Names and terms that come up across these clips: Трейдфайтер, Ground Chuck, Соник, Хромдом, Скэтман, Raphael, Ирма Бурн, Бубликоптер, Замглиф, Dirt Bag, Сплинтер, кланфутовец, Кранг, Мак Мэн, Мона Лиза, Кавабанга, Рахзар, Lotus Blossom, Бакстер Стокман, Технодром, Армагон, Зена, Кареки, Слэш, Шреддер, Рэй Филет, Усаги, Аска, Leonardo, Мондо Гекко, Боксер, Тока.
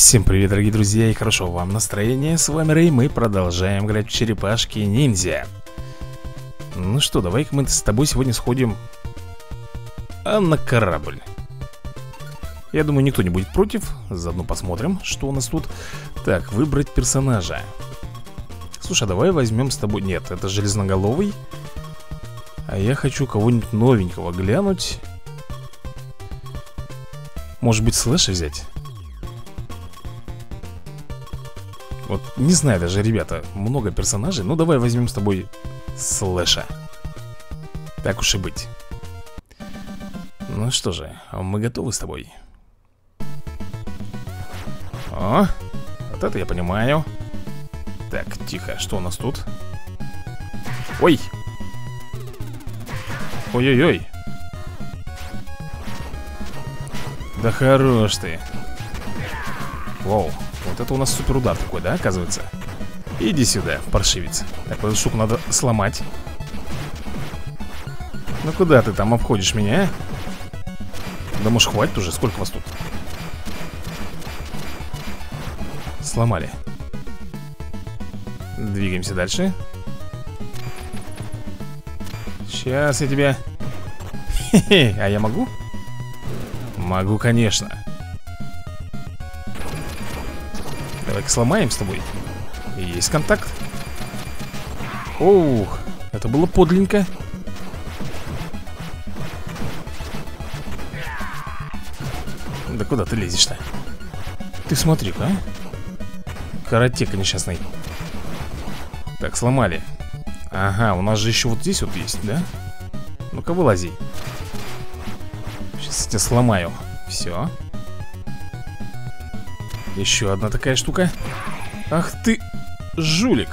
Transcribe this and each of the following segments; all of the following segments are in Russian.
Всем привет, дорогие друзья, и хорошо вам настроение. С вами Рэй, мы продолжаем играть в черепашки-ниндзя. Ну что, давай-ка мы с тобой сегодня сходим на корабль. Я думаю, никто не будет против. Заодно посмотрим, что у нас тут. Так, выбрать персонажа. Слушай, а давай возьмем с тобой... Нет, это железноголовый. А я хочу кого-нибудь новенького глянуть. Может быть, Слэша взять? Вот, не знаю даже, ребята, много персонажей. Ну, давай возьмем с тобой Слэша. Так уж и быть. Ну что же, мы готовы с тобой. О, вот это я понимаю. Так, тихо, что у нас тут? Ой! Ой-ой-ой! Да хорош ты! Вау! Вот это у нас суперудар такой, да, оказывается? Иди сюда, паршивец. Так, вот эту штуку надо сломать. Ну куда ты там обходишь меня? Да может хватит уже, сколько вас тут? Сломали. Двигаемся дальше. Сейчас я тебя... Хе-хе, а я могу? Могу, конечно. Давай-ка сломаем с тобой. Есть контакт. Ух, это было подленько. Да куда ты лезешь-то? Ты смотри-ка, а? Каратека несчастный. Так, сломали. Ага, у нас же еще вот здесь вот есть, да? Ну-ка, вылази. Сейчас я тебя сломаю. Все. Еще одна такая штука. Ах ты, жулик.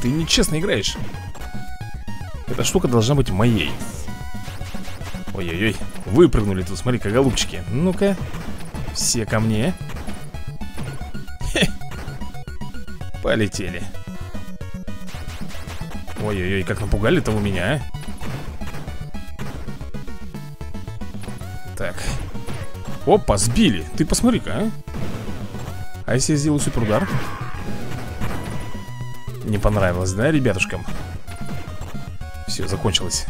Ты нечестно играешь. Эта штука должна быть моей. Ой-ой-ой, выпрыгнули тут, смотри-ка, голубчики. Ну-ка, все ко мне. Хе. Полетели. Ой-ой-ой, как напугали-то у меня, а? Так. Опа, сбили. Ты посмотри-ка, а? А если я сделаю суперудар? Не понравилось, да, ребятушкам? Все, закончилось.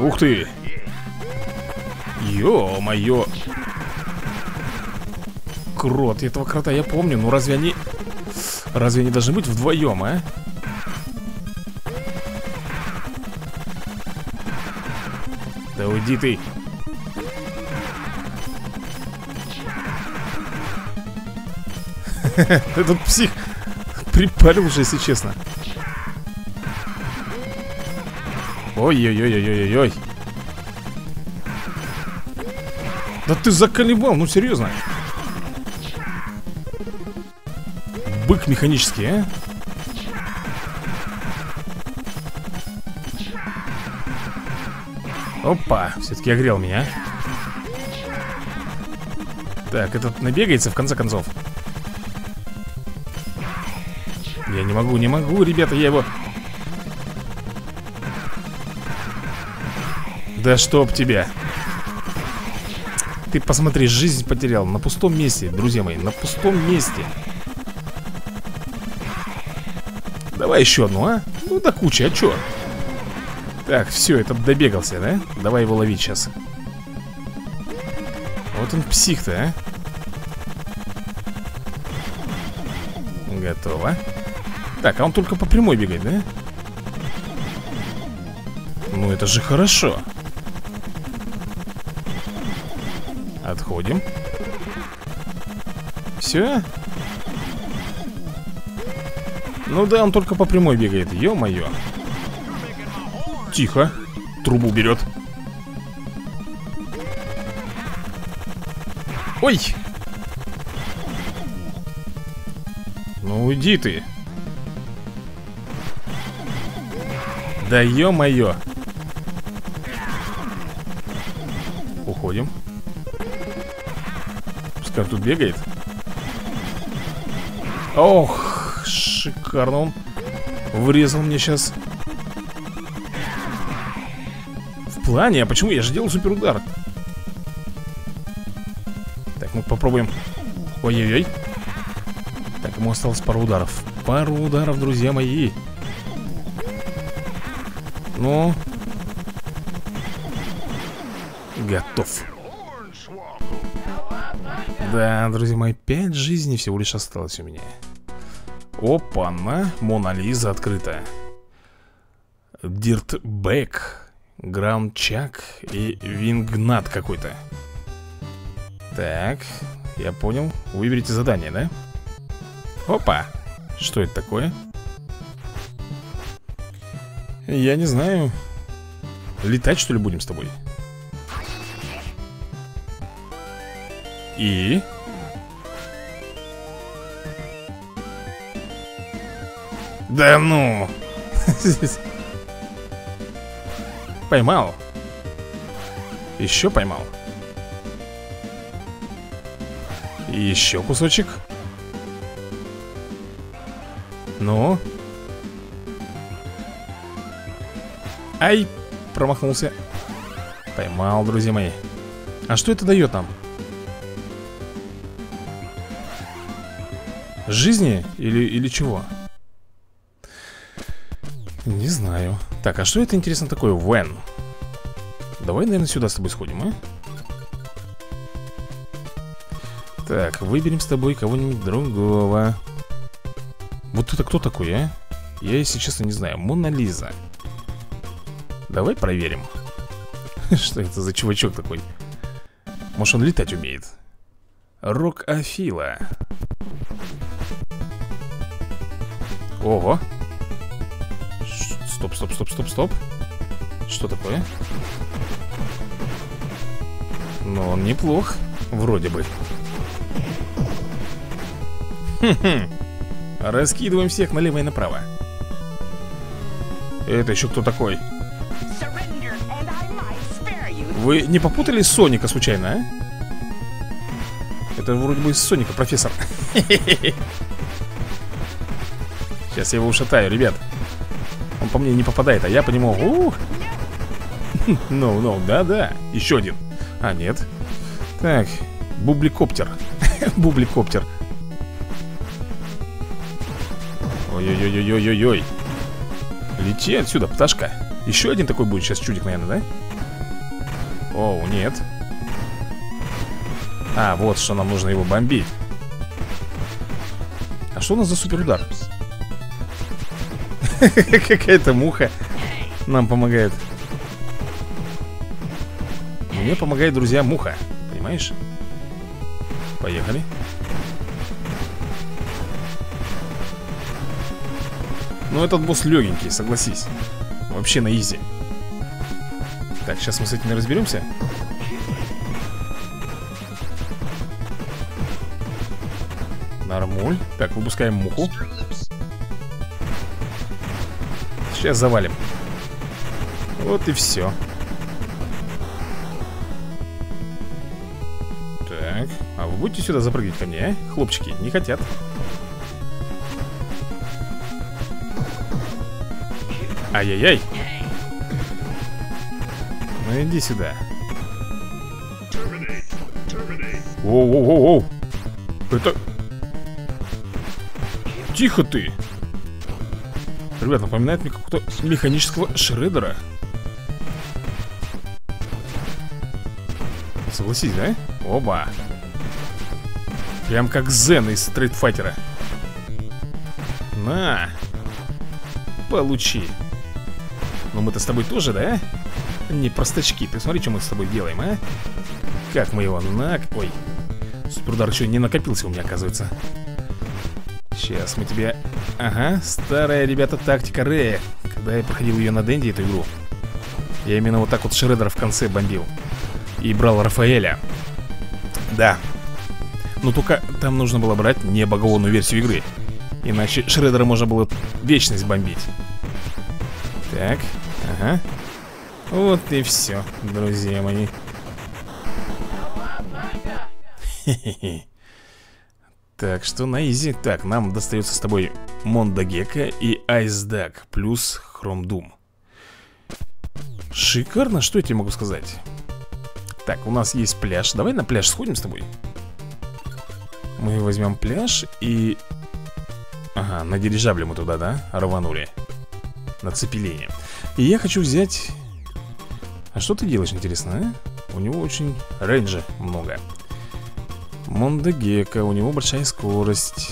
Ух ты! Ё-моё! Крот, этого крота я помню. Ну разве они... Разве они должны быть вдвоем, а? Да уйди ты! Этот псих припарил уже, если честно. Ой-ой-ой-ой-ой-ой. Да ты заколебал, ну серьезно. Бык механический, а? Опа, все-таки огрел меня. Так, этот набегается в конце концов. Я не могу, ребята, я его... Да чтоб тебя. Ты посмотри, жизнь потерял. На пустом месте, друзья мои. На пустом месте. Давай еще одну, а? Ну да куча, а че? Так, все, этот добегался, да? Давай его ловить сейчас. Вот он псих-то, а? Готово. Так, а он только по прямой бегает, да? Ну это же хорошо. Отходим. Все. Ну да, он только по прямой бегает. Ё-моё. Тихо. Трубу берет. Ой. Ну уйди ты. Да ё-моё. Уходим. Пускай тут бегает. Ох, шикарно он врезал мне сейчас. В плане, а почему я же делал суперудар? Так, мы попробуем. Ой-ой-ой. Так, ему осталось пару ударов. Пару ударов, друзья мои. Ну. Готов. Да, друзья мои, 5 жизней всего лишь осталось у меня. Опа-на, Мона Лиза открыта. Dirt Bag, Ground Chuck и Вингнат какой-то. Так, я понял. Выберите задание, да? Опа! Что это такое? Я не знаю. Летать, что ли, будем с тобой? И... Да ну! Поймал. Еще поймал. И еще кусочек. Ну. Ай! Промахнулся. Поймал, друзья мои. А что это дает нам? Жизни или чего? Не знаю. Так, а что это, интересно, такое? When? Давай, наверное, сюда с тобой сходим, а? Так, выберем с тобой кого-нибудь другого. Вот это кто такой, а? Я, если честно, не знаю. Мона Лиза. Давай проверим. Что это за чувачок такой? Может, он летать умеет? Рок Афила. Ого. Стоп, стоп, стоп, стоп, стоп. Что такое? Но он неплох. Вроде бы. Хм-хм. Раскидываем всех налево и направо. Это еще кто такой? Вы не попутали Соника случайно, а? Это вроде бы из Соника, профессор. Сейчас я его ушатаю, ребят. Он по мне не попадает, а я по нему. Ну, да-да. Еще один. А, нет. Так, бубликоптер. Бубликоптер. Ой-ой-ой-ой-ой-ой. Лети отсюда, пташка. Еще один такой будет сейчас чудик, наверное, да? Оу, нет. А, вот что нам нужно, его бомбить. А что у нас за суперудар? Какая-то муха нам помогает. Мне помогает, друзья, муха. Понимаешь? Поехали. Ну, этот босс легенький, согласись. Вообще на изи. Так, сейчас мы с этими разберемся. Нормуль. Так, выпускаем муху. Сейчас завалим. Вот и все. Так, а вы будете сюда запрыгивать ко мне, а? Хлопчики не хотят. Ай-яй-яй. Ну иди сюда. Воу-воу-воу-воу. Это... Тихо ты. Ребят, напоминает мне какого-то механического Шреддера. Согласись, да? Оба. Прям как Зена из Трейдфайтера. На. Получи. Но мы-то с тобой тоже, да? Не простачки. Ты смотри, что мы с тобой делаем, а? Как мы его нак... Ой. Суперудар еще не накопился у меня, оказывается. Сейчас мы тебе... Ага, старая, ребята, тактика Рэя. Когда я проходил ее на Дэнди, эту игру, я именно вот так вот Шреддера в конце бомбил. И брал Рафаэля. Да. Но только там нужно было брать не багованную версию игры. Иначе Шреддера можно было вечность бомбить. Так, ага. Вот и все, друзья мои. Хе-хе-хе. Так, что на изи. Так, нам достается с тобой Мондо Гекко и Айсдак. Плюс Хромдом. Шикарно, что я тебе могу сказать. Так, у нас есть пляж. Давай на пляж сходим с тобой. Мы возьмем пляж и... Ага, на дирижабле мы туда, да? Рванули. На цепелине. И я хочу взять... А что ты делаешь, интересно, а? У него очень рейнджа много. Мондо Гекко, у него большая скорость.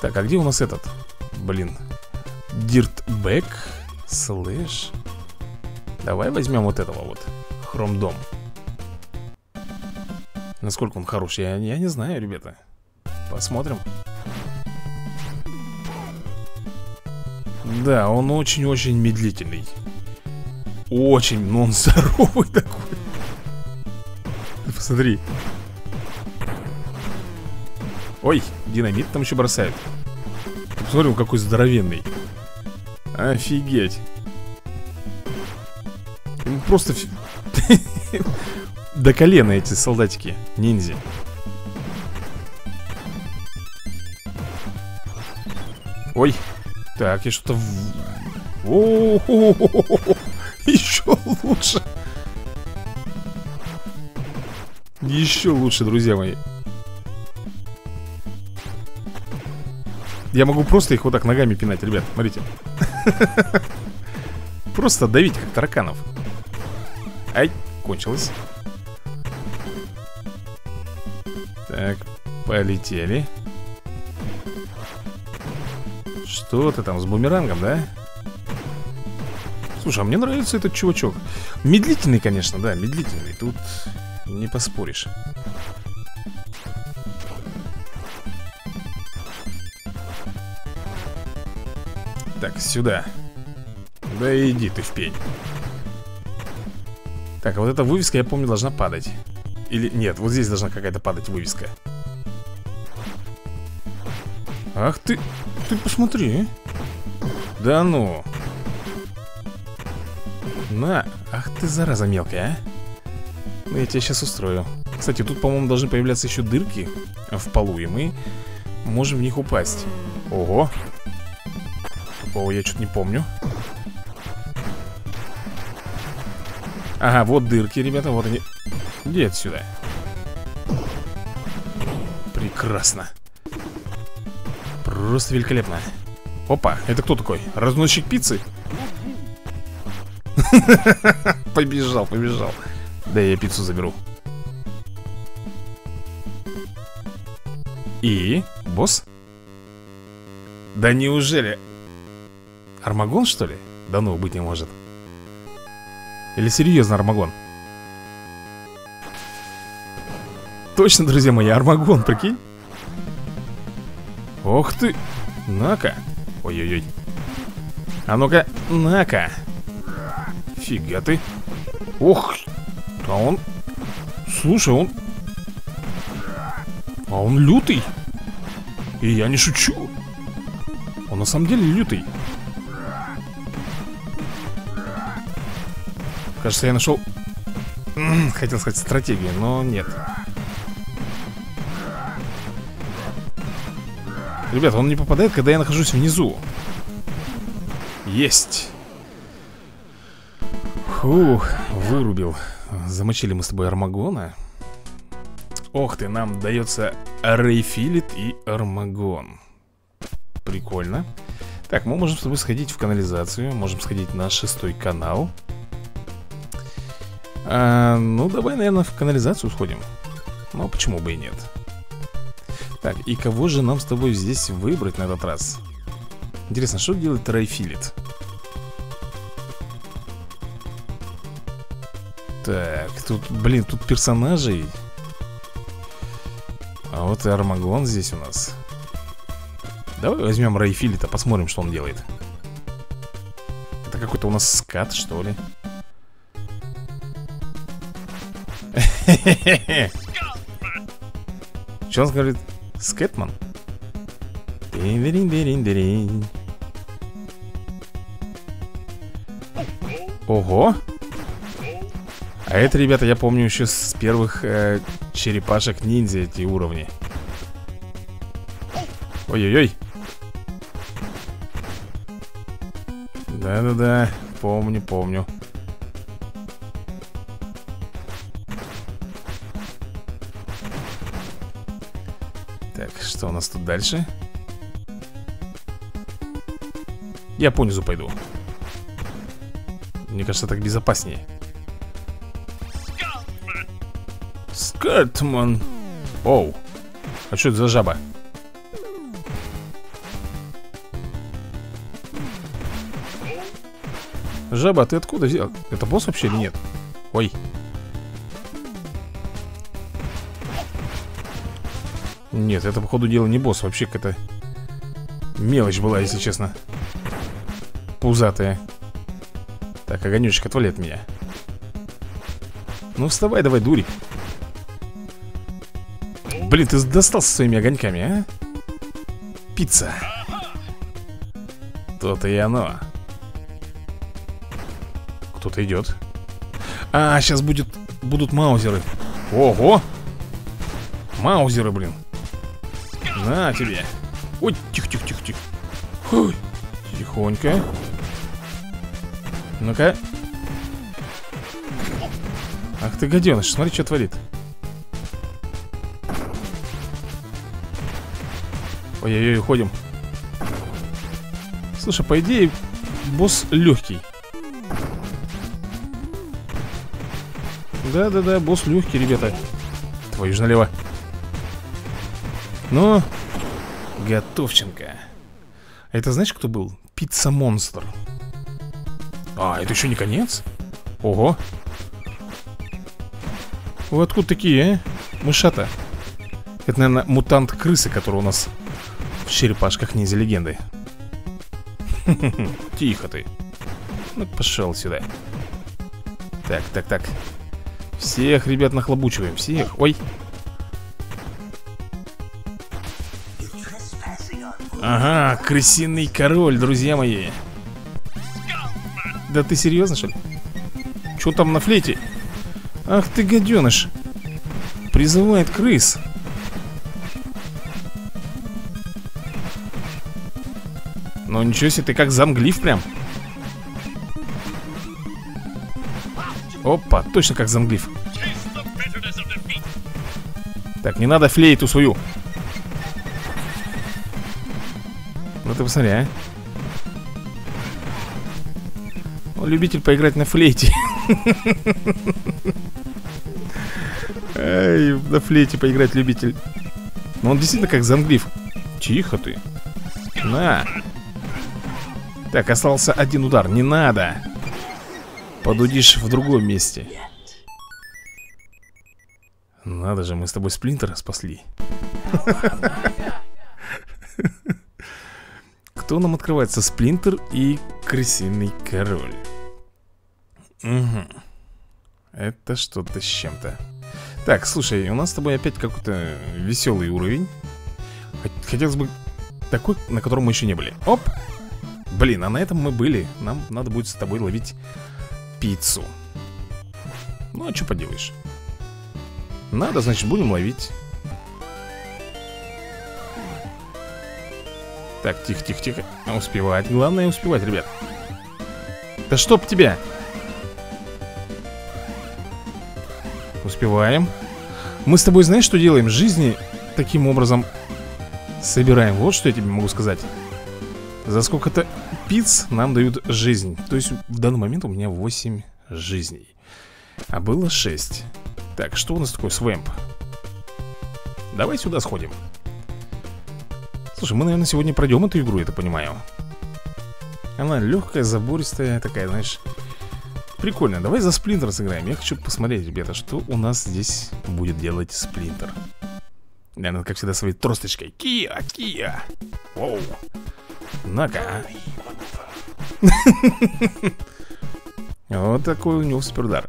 Так, а где у нас этот? Блин. Dirt Bag. Слэш. Давай возьмем вот этого вот. Хромдом. Насколько он хорош, я не знаю, ребята. Посмотрим. Да, он очень-очень медлительный. Очень, но он здоровый такой. Посмотри. Ой, динамит там еще бросает. Посмотри, он какой здоровенный. Офигеть. Он просто... До колена эти солдатики, ниндзя. Ой. Так, я что-то... Еще лучше. Еще лучше, друзья мои. Я могу просто их вот так ногами пинать, ребят, смотрите. Просто давить, как тараканов. Ай, кончилось. Так, полетели. Что ты там, с бумерангом, да? Слушай, а мне нравится этот чувачок. Медлительный, конечно, да, медлительный. Тут не поспоришь. Так, сюда. Да иди ты в пень. Так, а вот эта вывеска, я помню, должна падать. Или нет, вот здесь должна какая-то падать вывеска. Ах ты, ты посмотри. Да ну. На, ах ты зараза мелкая, а. Ну я тебя сейчас устрою. Кстати, тут, по-моему, должны появляться еще дырки в полу, и мы можем в них упасть. Ого. Такого я чуть не помню. Ага, вот дырки, ребята, вот они. Иди отсюда. Прекрасно. Просто великолепно. Опа, это кто такой? Разносчик пиццы? Побежал, побежал. Да я пиццу заберу. И? Босс? Да неужели? Армагон, что ли? Да ну, быть не может. Или серьезно Армагон? Точно, друзья мои, Армагон, прикинь. Ох ты, на-ка. Ой-ой-ой. А ну-ка, на-ка. Фига ты. Ох, а он... Слушай, он... А он лютый. И я не шучу. Он на самом деле лютый. Кажется, я нашел... Хотел сказать стратегию, но нет. Ребят, он не попадает, когда я нахожусь внизу. Есть. Фух, вырубил. Замочили мы с тобой Армагона. Ох ты, нам дается Рэй Филет и Армагон. Прикольно. Так, мы можем с тобой сходить в канализацию. Можем сходить на 6-й канал. Ну, давай, наверное, в канализацию сходим. Ну, почему бы и нет. Так, и кого же нам с тобой здесь выбрать на этот раз? Интересно, что делает Рэй Филет? Так, тут, блин, тут персонажей. А вот и Армагон здесь у нас. Давай возьмем Рэй Филета, посмотрим, что он делает. Это какой-то у нас скат, что ли? Что он говорит? Скэтман? Ого! А это, ребята, я помню еще с первых черепашек ниндзя эти уровни. Ой-ой-ой! Да-да-да, помню, помню. Так, что у нас тут дальше? Я понизу пойду. Мне кажется, так безопаснее. Скэтман. Оу. А что это за жаба? Жаба, ты откуда взял? Это босс вообще или нет? Ой. Нет, это, походу, дело не босс. Вообще какая-то мелочь была, если честно. Пузатая. Так, огонечек, отвали от меня. Ну, вставай давай, дурик. Блин, ты достал со своими огоньками, а? Пицца. То-то и оно. Кто-то идет. А, сейчас будут маузеры. Ого! Маузеры, блин. На тебе. Ой, тихо. Ой, тихонько. Ну-ка. Ах ты гаденыш, смотри, что творит. Ой-ой-ой, уходим. Слушай, по идее, босс легкий. Да-да-да, босс легкий, ребята. Твою ж налево. Ну, готовченко. Это знаешь, кто был? Пицца-монстр. А, это еще не конец? Ого. Вы откуда такие, а? Мышата. Это, наверное, мутант-крысы, который у нас в черепашках ниндзя-легенды. Тихо ты. Ну, пошел сюда. Так. Всех, ребят, нахлобучиваем. Всех. Ой. Ага, крысиный король, друзья мои. Да ты серьезно, что ли? Че там на флейте? Ах ты гаденыш. Призывает крыс. Ну ничего себе, ты как Замглиф прям. Опа, точно как Замглиф. Так, не надо флейту свою. Ну ты посмотри, а. Он любитель поиграть на флейте. Ай, на флейте поиграть любитель. Но он действительно как Замглиф. Тихо ты. На. Так, остался один удар, не надо. Подудишь в другом месте. Надо же, мы с тобой Сплинтера спасли. Кто нам открывается? Сплинтер и крысиный король. Угу. Это что-то с чем-то. Так, слушай, у нас с тобой опять какой-то веселый уровень. Хотелось бы такой, на котором мы еще не были. Оп! Блин, а на этом мы были. Нам надо будет с тобой ловить пиццу. Ну, а что поделаешь? Надо, значит, будем ловить. Так, тихо. Успевать. Главное успевать, ребят. Да чтоб тебя! Успеваем. Мы с тобой, знаешь, что делаем? Жизни таким образом собираем. Вот что я тебе могу сказать. За сколько-то пиц нам дают жизнь. То есть в данный момент у меня 8 жизней. А было 6. Так, что у нас такое свэмп? Давай сюда сходим. Слушай, мы, наверное, сегодня пройдем эту игру, я так понимаю. Она легкая, забористая, такая, знаешь, прикольная. Давай за Сплинтер сыграем. Я хочу посмотреть, ребята, что у нас здесь будет делать Сплинтер. Наверное, как всегда, своей тросточкой. Кия! Воу! На-ка. Вот такой у него супердар.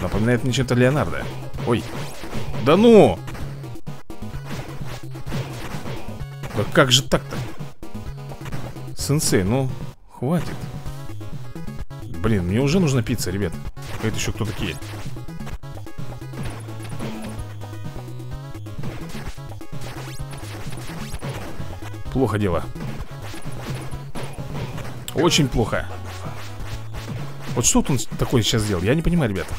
Напоминает мне чем-то Леонардо. Ой. Да ну! Да как же так-то? Сенсей, ну, хватит. Блин, мне уже нужна пицца, ребят. Это еще кто такие? Плохо дело. Очень плохо. Вот что он такое сейчас сделал? Я не понимаю, ребята.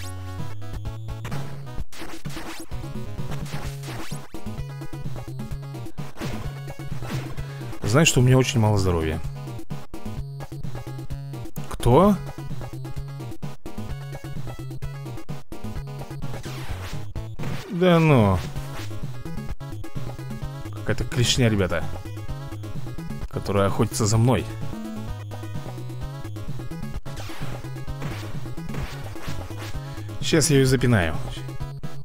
Знаешь, что у меня очень мало здоровья. Кто? Да ну. Какая-то клешня, ребята, которая охотится за мной. Сейчас я ее запинаю.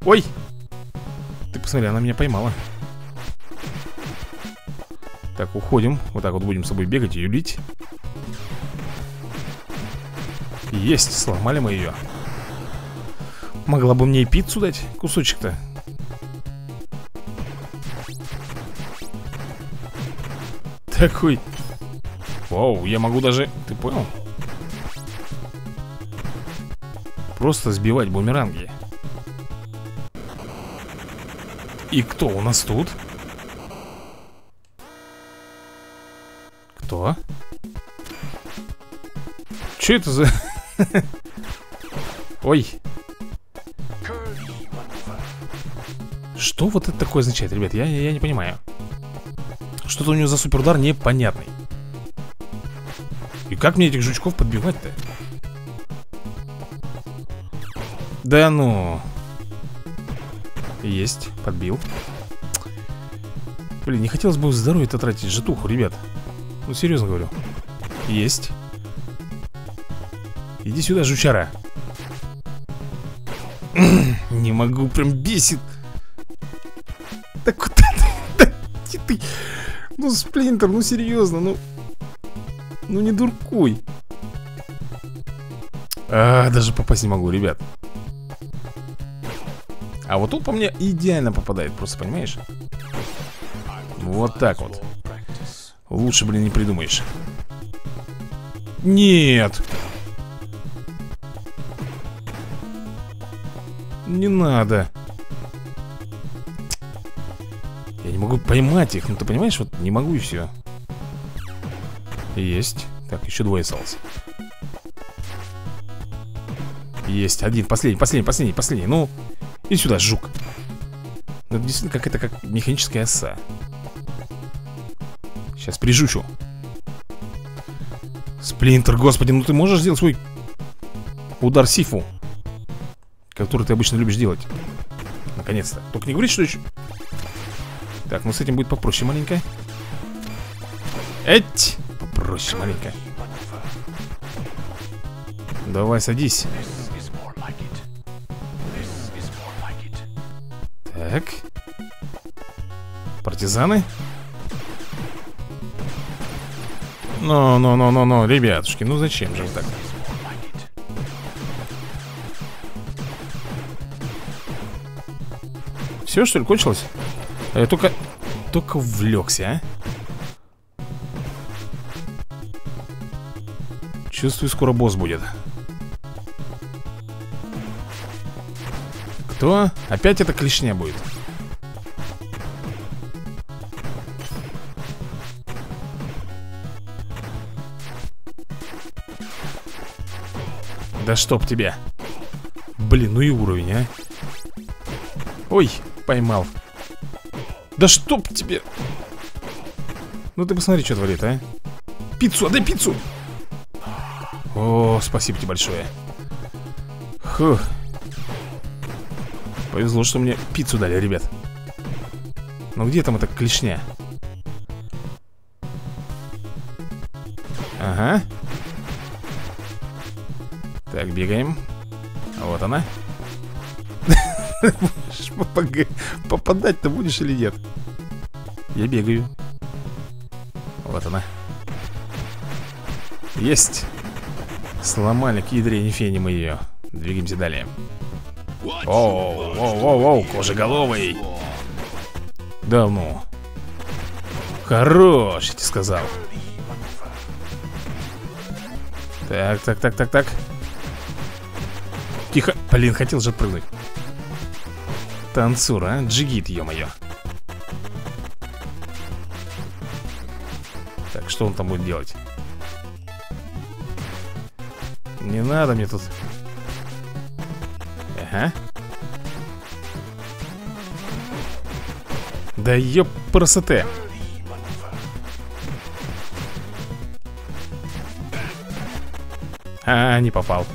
Ой! Ты посмотри, она меня поймала. Так, уходим. Вот так вот будем с собой бегать и юлить. Есть, сломали мы ее. Могла бы мне и пиццу дать кусочек-то. Такой. Вау, я могу даже... Ты понял? Просто сбивать бумеранги. И кто у нас тут? Кто? Че это за... Ой. Что вот это такое означает, ребят? Я не понимаю. Что-то у него за суперудар непонятный. И как мне этих жучков подбивать-то? Да ну. Есть, подбил. Блин, не хотелось бы здоровье-то тратить, житуху, ребят. Ну, серьезно говорю. Есть. Иди сюда, жучара. Не могу, прям бесит. Так куда ты? Ну, Сплинтер, ну серьезно, ну. Ну не дуркуй. А, даже попасть не могу, ребят. А вот тут по мне идеально попадает, просто понимаешь? Вот так вот. Лучше, блин, не придумаешь. Нет. Не надо. Я не могу поймать их, ну ты понимаешь, вот не могу и все. Есть. Так, еще двое осталось. Есть, один, последний. Ну, и сюда, жук. Ну, действительно, как это, как механическая оса. Сейчас прижучу. Сплинтер, господи, ну ты можешь сделать свой удар сифу, который ты обычно любишь делать. Наконец-то. Только не говори, что еще... Так, ну с этим будет попроще маленько. Эть! Попроще маленько. Давай, садись. Так. Партизаны. Но, ребятушки, ну зачем же так? Все, что ли, кончилось? А я только влекся, а? Чувствую, скоро босс будет. Кто? Опять эта клешня будет. Да чтоб тебя. Блин, ну и уровень, а. Ой, поймал. Да чтоб тебе. Ну ты посмотри, что творит, а. Пиццу, отдай пиццу. О, спасибо тебе большое. Хух. Повезло, что мне пиццу дали, ребят. Ну где там эта клешня? Ага. Так, бегаем. Вот она. Попадать-то будешь или нет? Я бегаю. Вот она. Есть. Сломали к ядре, не феним ее. Двигаемся далее. Оу, кожеголовый. Да ну. Хорош, я тебе сказал. Так. Тихо. Блин, хотел же отпрыгнуть. Танцур, а? Джигит, ё-моё. Так, что он там будет делать? Не надо мне тут. Ага. Да ёп-красоте. А, не попал.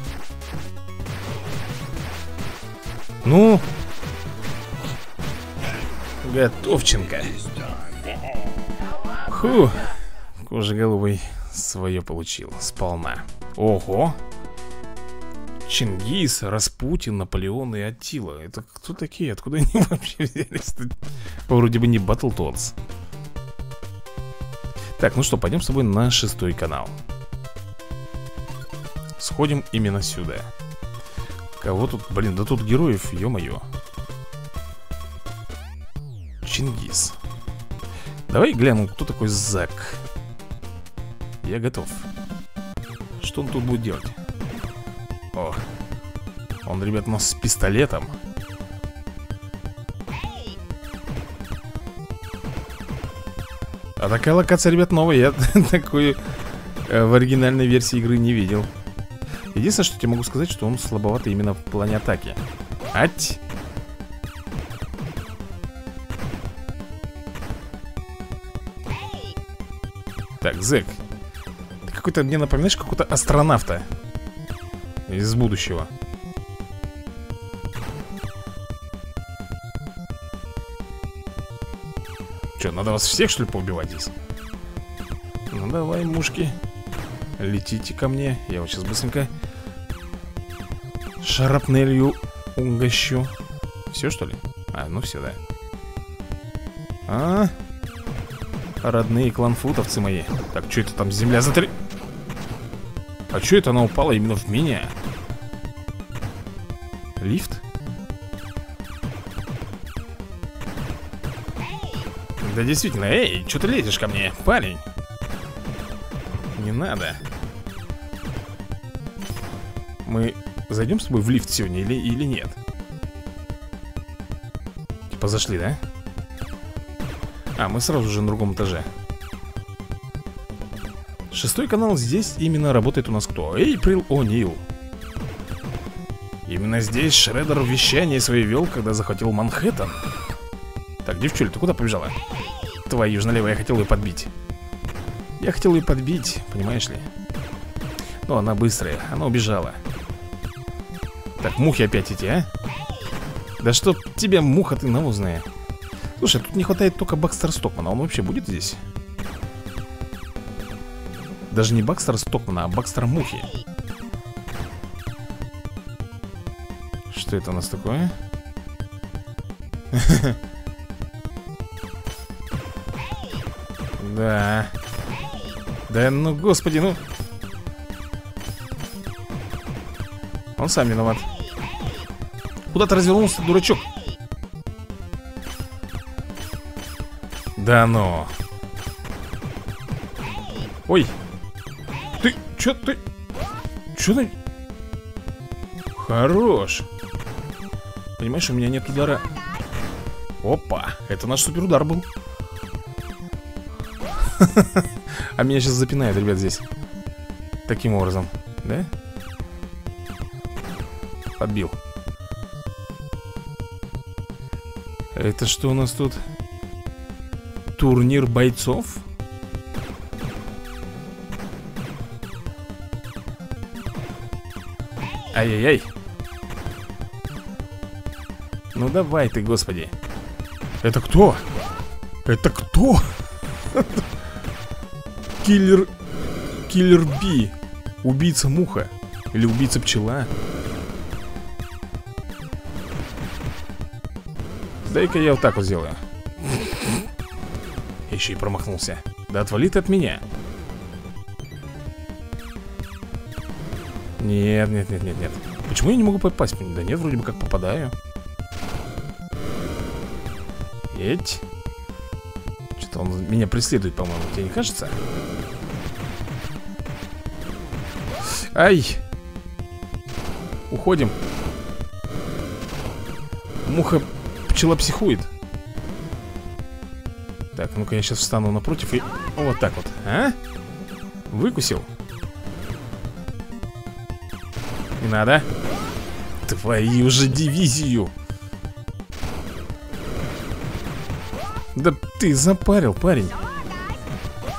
Ну. Готовченко. Ху. Кожеголовый свое получил сполна. Ого. Чингис, Распутин, Наполеон и Аттила. Это кто такие? Откуда они вообще взялись? Вроде бы не Battletoads. Так, ну что, пойдем с тобой на 6-й канал. Сходим именно сюда. Кого тут? Блин, да тут героев, ё-моё. Чингис. Давай гляну, кто такой Зак. Я готов. Что он тут будет делать? О, он, ребят, у нас с пистолетом. А такая локация, ребят, новая. Я такую в оригинальной версии игры не видел. Единственное, что я могу сказать, что он слабоватый именно в плане атаки. Ать! Так, Зэк. Ты какой-то, мне напоминаешь, какого-то астронавта из будущего. Че, надо вас всех, что ли, поубивать здесь? Ну давай, мушки, летите ко мне. Я вот сейчас быстренько шарапнелью угощу. Все, что ли? А, ну все, да. А? Родные кланфутовцы мои. Так, что это там земля затри... А что это она упала именно в меня? Лифт? Да действительно, эй, что ты лезешь ко мне, парень? Не надо. Мы зайдем с тобой в лифт сегодня или нет? Типа зашли, да? А, мы сразу же на другом этаже. 6-й канал, здесь именно работает у нас кто? Эйприл О'Нил. Именно здесь Шреддер вещание свое вел, когда захватил Манхэттен. Так, девчуля, ты куда побежала? Твою ж налево, я хотел ее подбить. Я хотел ее подбить, понимаешь ли? Но она быстрая, она убежала. Так, мухи опять эти, а? Да чтоб тебя, муха ты навозная. Слушай, тут не хватает только Бакстер Стокмана, он вообще будет здесь? Даже не Бакстер Стокмана, а Бакстер Мухи. Что это у нас такое? Да. Да ну, господи, ну. Он сам виноват. Куда ты развернулся, дурачок? Да ну. Ой. Че ты? Че ты? Хорош. Понимаешь, у меня нет удара. Опа, это наш суперудар был. А меня сейчас запинает, ребят, здесь. Таким образом, да? Подбил. Это что у нас тут? Турнир бойцов? Ай-яй-яй. Ну давай ты, господи. Это кто? Это кто? Киллер... Киллер Би. Убийца муха. Или убийца пчела. Дай-ка я вот так вот сделаю. Еще и промахнулся. Да отвали ты от меня. Нет, нет, нет, нет, нет. Почему я не могу попасть? Да нет, вроде бы как попадаю. Эть. Что-то он меня преследует, по-моему, тебе не кажется? Ай! Уходим. Муха, пчела психует. Так, ну-ка я сейчас встану напротив и... Вот так вот, а? Выкусил? Не надо. Твою же дивизию. Да ты запарил, парень.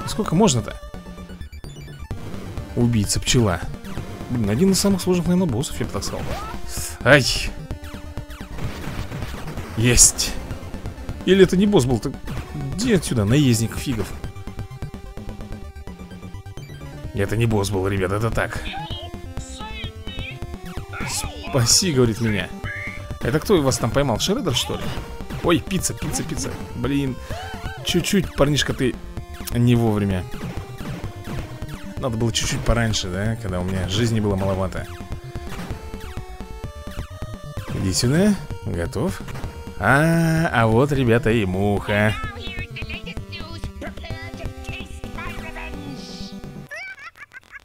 Сколько можно-то? Убийца пчела. Один из самых сложных, наверное, боссов, я бы так сказал. Ай! Есть! Или это не босс был? Ты... Иди отсюда, наездник фигов. Это не босс был, ребят, это так. Спаси, говорит, меня. Это кто вас там поймал? Шреддер, что ли? Ой, пицца, пицца, пицца. Блин, чуть-чуть, парнишка, ты не вовремя. Надо было чуть-чуть пораньше, да? Когда у меня жизни было маловато. Иди сюда. Готов. А вот, ребята, и муха.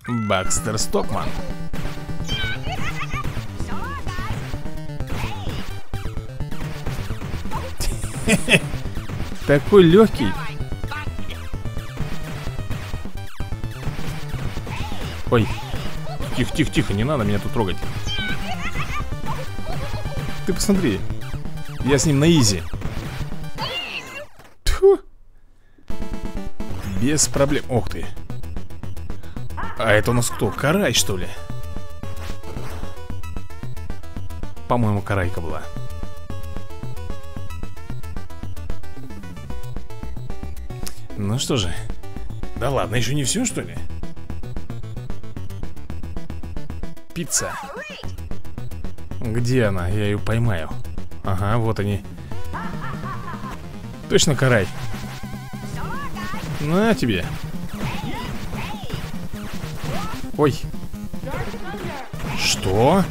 Бакстер Стокман. Такой легкий. Ой. Тихо, тихо, тихо, не надо меня тут трогать. Ты посмотри. Я с ним на изи. Тьфу. Без проблем. Ох ты. А это у нас кто? Карай, что ли? По-моему, Карайка была. Ну что же. Да ладно, еще не все, что ли? Пицца. Где она? Я ее поймаю. Ага, вот они. Точно, Карай. На тебе. Ой. Что?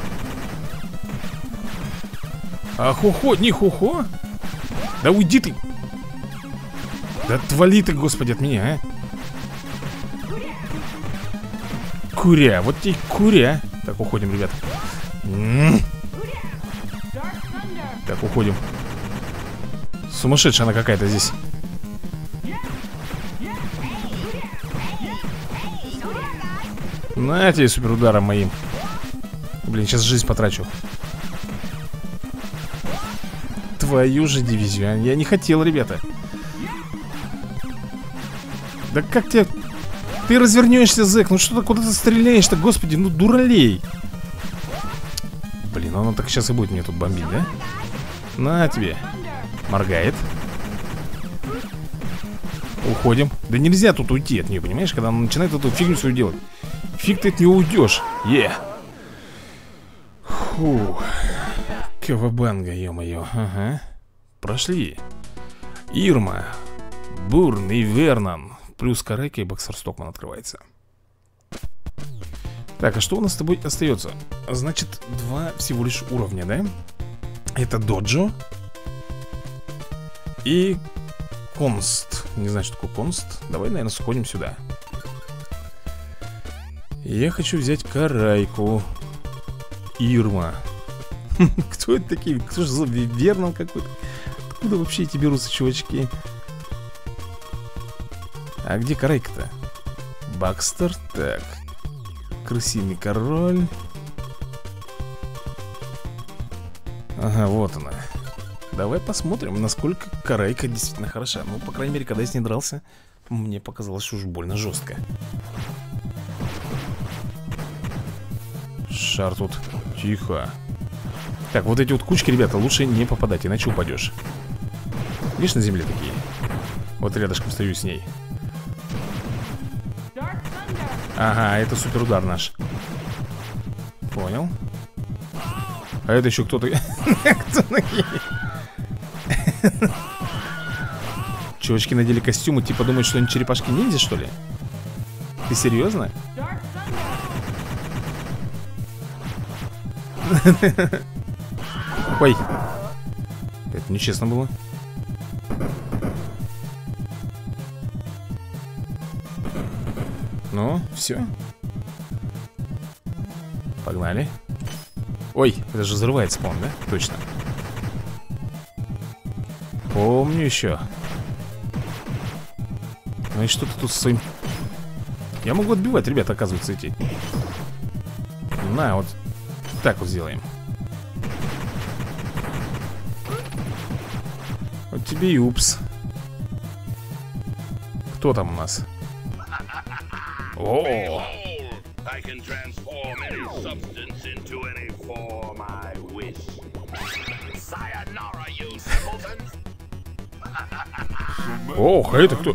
А хухо, не хухо? Да уйди ты. Да отвали ты, господи, от меня, а. Куря, вот тебе куря. Так, уходим, ребят. Так, уходим. Сумасшедшая она какая-то здесь. На тебе суперударом моим. Блин, сейчас жизнь потрачу. Твою же дивизию. Я не хотел, ребята. Да как тебе... Ты развернешься, зэк. Ну что ты куда-то стреляешь-то, господи. Ну дуралей. Блин, она так сейчас и будет меня тут бомбить, да? На тебе. Моргает. Уходим. Да нельзя тут уйти от нее, понимаешь? Когда она начинает эту фигню свою делать. Фиг ты от него уйдешь. Е. Фу. Кавабанга, ё-моё. Ага. Прошли. Ирма. Бурн и Вернон. Плюс Кареки и Боксер Стокман открывается. Так, а что у нас с тобой остается? Значит, два всего лишь уровня, да? Это Доджо. И Конст. Не знаю, что такое Конст. Давай, наверное, сходим сюда. Я хочу взять Карайку. Ирма. Кто это такие? Кто же за Вернон какой-то? Откуда вообще эти берутся, чувачки? А где Карайка-то? Бакстер. Так. Крысиный король. Ага, вот она. Давай посмотрим, насколько Карайка действительно хороша. Ну, по крайней мере, когда я с ней дрался, мне показалось уж больно жестко. Шар тут. Тихо. Так, вот эти вот кучки, ребята, лучше не попадать, иначе упадешь. Видишь, на земле такие. Вот рядышком стою с ней. Ага, это суперудар наш. Понял. А это еще кто-то. Чувачки надели костюмы, типа думают, что они черепашки ниндзя, что ли? Ты серьезно? Ой. Это нечестно было. Ну, все. Погнали. Ой, это же взрывается, по-моему, да? Точно. Помню еще. Ну и что-то тут с своим... Я могу отбивать, ребята, оказывается, эти. На, вот. Так вот сделаем. Вот тебе и упс. Кто там у нас? О! Ох, а это кто?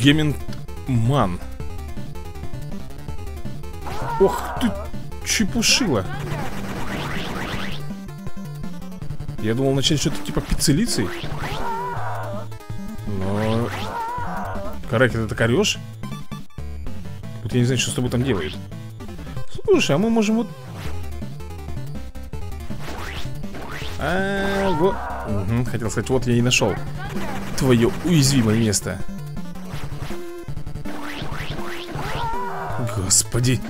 Геминтман. Ох ты, чепушила. Я думал начать что-то типа пиццелицы. Но... Кареки, ты так орешь? Вот я не знаю, что с тобой там делает. Слушай, а мы можем вот... А, вот... Угу, хотел сказать, вот я и нашел твое уязвимое место. Господи.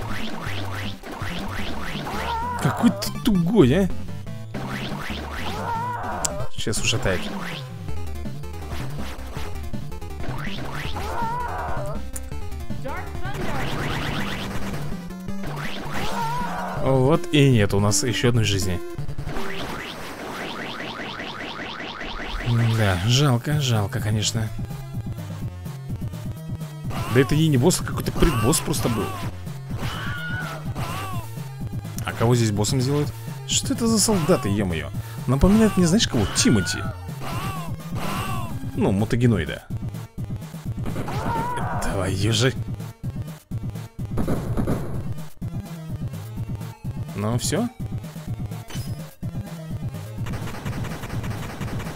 Какой ты тугой, а? Сейчас ушатает. Вот и нет у нас еще одной жизни. Да, жалко, жалко, конечно. Да это и не босс, а какой-то предбосс просто был. А кого здесь боссом сделают? Что это за солдаты, е-мое? Напоминает мне, знаешь, кого? Тимати. Ну, мутагеноида. Твою же. Ну, все.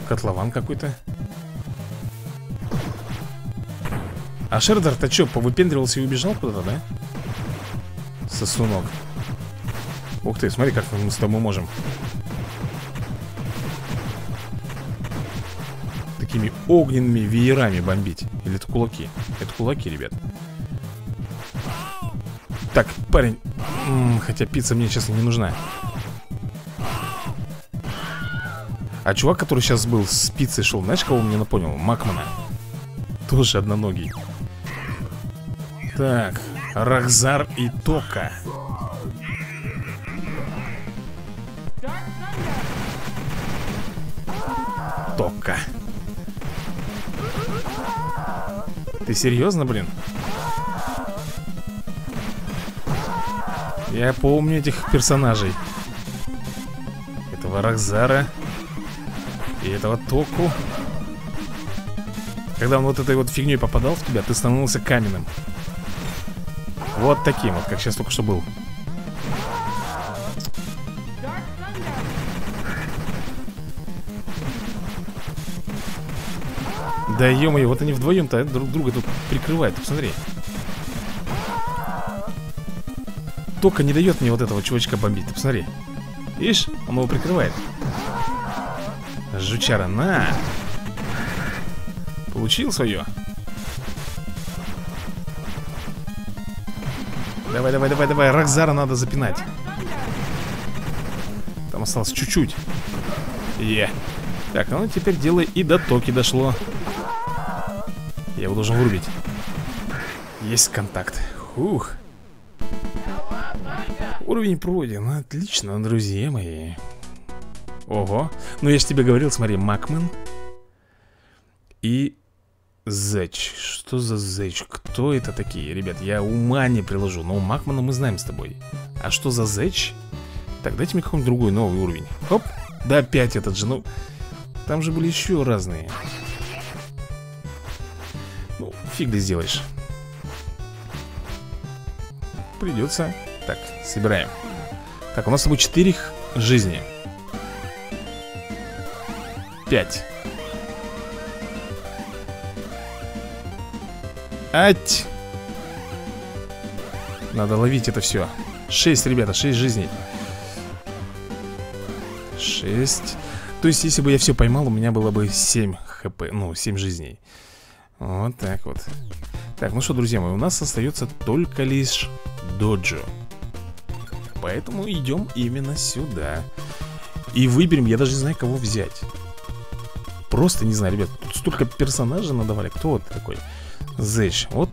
Котлован какой-то. А Шреддер-то что, повыпендривался и убежал куда-то, да? Сосунок. Ух ты, смотри, как мы с тобой можем. Такими огненными веерами бомбить. Или это кулаки? Это кулаки, ребят. Так, парень. Хотя пицца мне, честно, не нужна. А чувак, который сейчас был с пиццей шел, знаешь, кого мне напомнил? Мак Мэна. Тоже одноногий. Так, Рахзар и Тока. Тока. Ты серьезно, блин? Я помню этих персонажей. Этого Рахзара и этого Току. Когда он вот этой вот фигней попадал в тебя, ты становился каменным. Вот таким вот, как сейчас только что был. Да ё-моё, вот они вдвоем-то друг друга тут прикрывают, ты посмотри. Тока не дает мне вот этого чувачка бомбить, ты посмотри. Видишь, он его прикрывает. Жучара, на! Получил свое? Давай, давай, давай, давай, Рахзара надо запинать. Там осталось чуть-чуть. Е. Так, ну теперь дело и до Токи дошло. Я его должен вырубить. Есть контакт. Ух. Уровень пройден. Отлично, друзья мои. Ого. Ну я же тебе говорил, смотри, Мак Мэн и Зэч. Что за Зэч? Кто это такие? Ребят, я ума не приложу. Но Мак Мэна мы знаем с тобой. А что за Зэч? Так, дайте мне какой-нибудь другой новый уровень. Хоп. Да опять этот же. Ну, там же были еще разные. Ну, фиг ты сделаешь. Придется. Так, собираем. Так, у нас с тобой 4 жизни. 5. Ать! Надо ловить это все. 6, ребята, 6 жизней. 6. То есть, если бы я все поймал, у меня было бы 7 хп. Ну, 7 жизней. Вот так вот. Так, ну что, друзья мои, у нас остается только лишь доджо. Поэтому идем именно сюда. И выберем, я даже не знаю, кого взять. Просто не знаю, ребят. Тут столько персонажей надавали. Кто вот такой? Зэч. Вот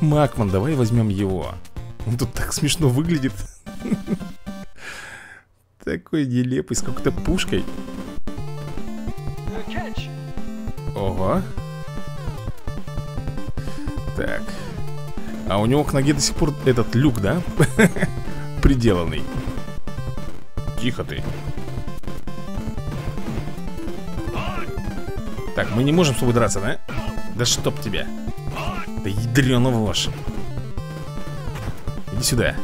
Мак Мэн, давай возьмем его. Он тут так смешно выглядит. Такой нелепый, с какой-то пушкой. Ого. Так. А у него к ноге до сих пор этот люк, да? Приделанный. Тихо ты. Так, мы не можем с тобой драться, да? Да чтоб тебя. Да ядрёно ваше. Иди сюда.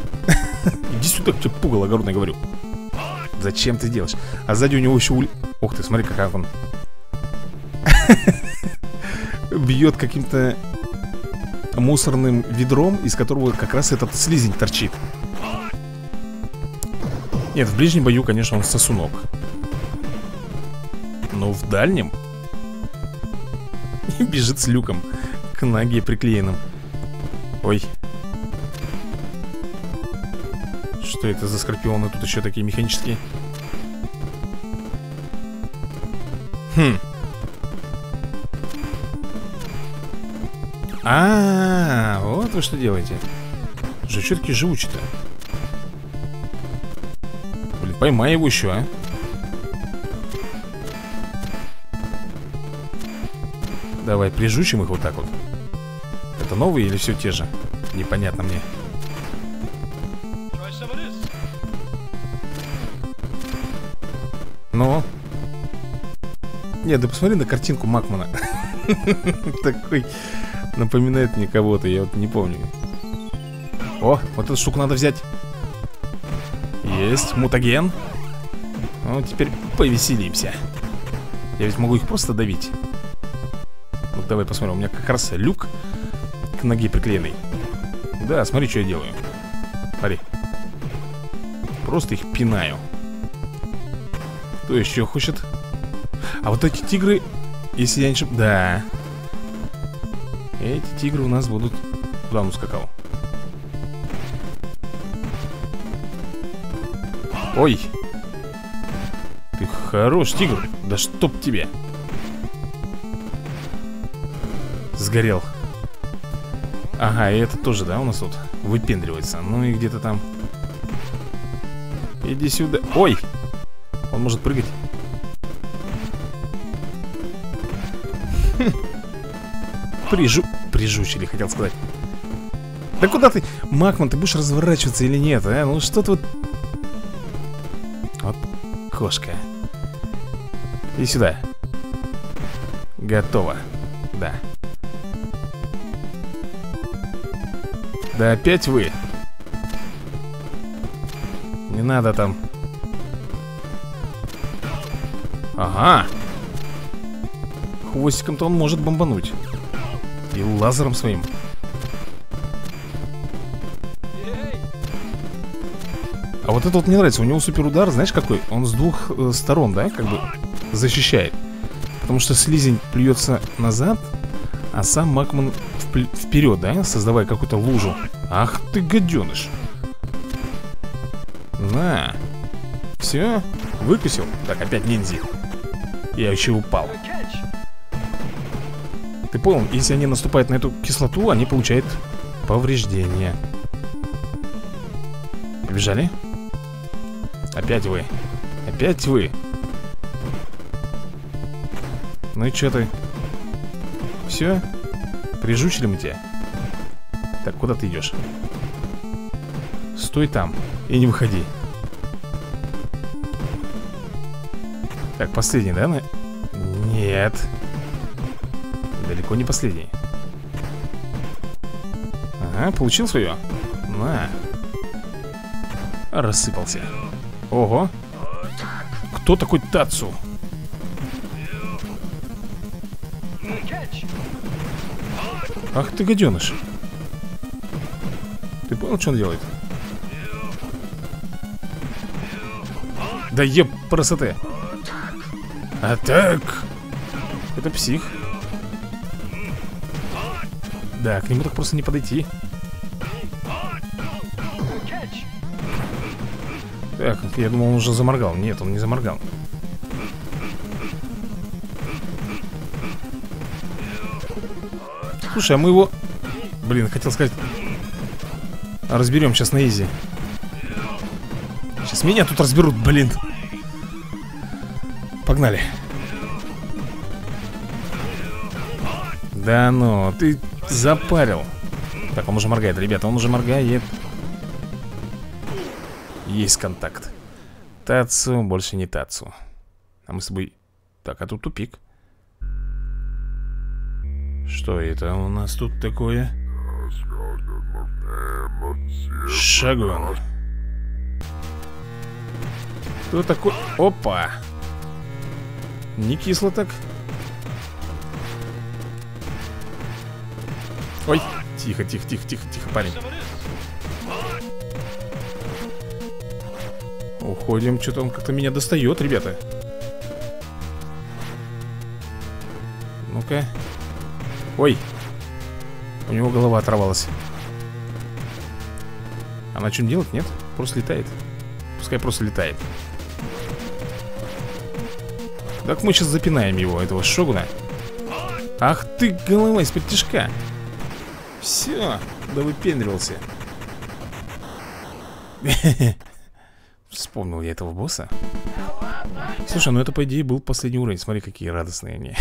Иди сюда, к тебе пугало огородное, говорю. Зачем ты делаешь? А сзади у него еще уль... Ух ты, смотри, как он бьет каким-то мусорным ведром, из которого как раз этот слизень торчит. Нет, в ближнем бою, конечно, он сосунок. Но в дальнем бежит с люком к ноге приклеенным. Ой. Что это за скорпионы тут еще такие механические? Хм. А-а-а, вот вы что делаете. Же все-таки живучи-то. Блин, поймай его еще, а. Давай, прижучим их вот так вот. Это новые или все те же? Непонятно мне. Но. Нет, да посмотри на картинку Макмана. Такой. Напоминает мне кого-то, я вот не помню. О, вот эту штуку надо взять. Есть, мутаген. Ну, теперь повеселимся. Я ведь могу их просто давить. Вот давай посмотрим, у меня как раз люк к ноге приклеенный. Да, смотри, что я делаю. Смотри. Просто их пинаю. Кто еще хочет? А вот эти тигры, если я ничего... Да. Эти тигры у нас будут... Куда он ускакал? Ой. Ты хорош, тигр. Да чтоб тебе. Сгорел. Ага, и это тоже, да, у нас тут выпендривается. Ну и где-то там. Иди сюда. Ой. Он может прыгать. Прижучили, хотел сказать. Да куда ты? Макман, ты будешь разворачиваться или нет, а? Ну что тут? Вот кошка. И сюда. Готово. Да. Да опять вы. Не надо там. Ага. Хвостиком-то он может бомбануть. И лазером своим. А вот это вот мне нравится. У него суперудар, знаешь какой? Он с двух сторон, да, как бы защищает. Потому что слизень плюется назад, а сам Макман вперед, да, создавая какую-то лужу. Ах ты гаденыш. На. Все, выкусил. Так, опять ниндзя. Я еще упал. Ты понял, если они наступают на эту кислоту, они получают повреждения. Побежали. Опять вы. Опять вы. Ну и что ты? Все? Прижучили мы тебя? Так, куда ты идешь? Стой там и не выходи. Так, последний, да? Нет. Далеко не последний. Ага, получил свое? На. Рассыпался. Ого. Кто такой Тацу? Ах ты гаденыш. Ты понял, что он делает? Да еб красоты. А так. Это псих. Да, к нему так просто не подойти. Так, я думал, он уже заморгал. Нет, он не заморгал. Слушай, а мы его... Блин, хотел сказать... Разберем сейчас на изи. Сейчас меня тут разберут, блин. Погнали. Да ну, ты... Запарил. Так, он уже моргает, ребята, он уже моргает. Есть контакт. Тацу больше не Тацу. А мы с тобой... Так, а тут тупик. Что это у нас тут такое? Шагон. Кто такой? Опа! Не кисло так. Ой, тихо, тихо, тихо, тихо, тихо, парень. Уходим, что-то он как-то меня достает, ребята. Ну-ка. Ой. У него голова оторвалась. Она что-нибудь делает? Нет? Просто летает. Пускай просто летает. Так мы сейчас запинаем его, этого шогуна. Ах ты, голова из-под тишка. Все, да выпендривался. Вспомнил я этого босса. Слушай, ну это, по идее, был последний уровень. Смотри, какие радостные они.